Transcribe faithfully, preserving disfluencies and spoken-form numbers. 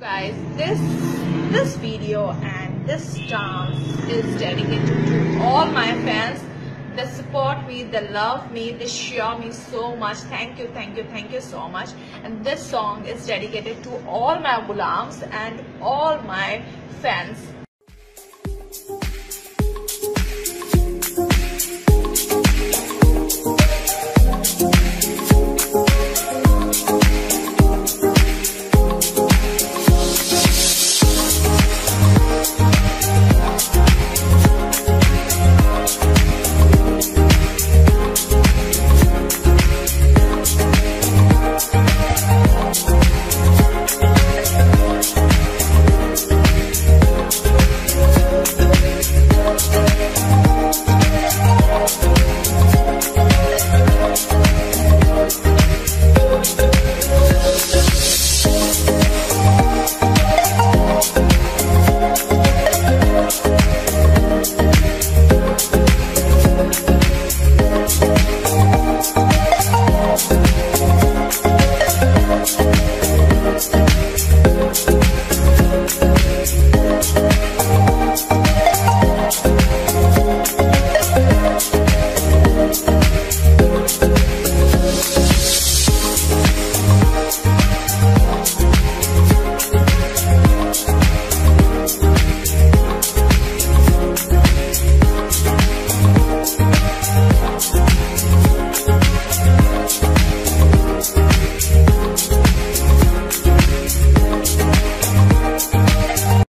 Guys, this this video and this dance is dedicated to all my fans that support me, that love me, that share me so much. Thank you, thank you, thank you so much. And this song is dedicated to all my gulams and all my fans.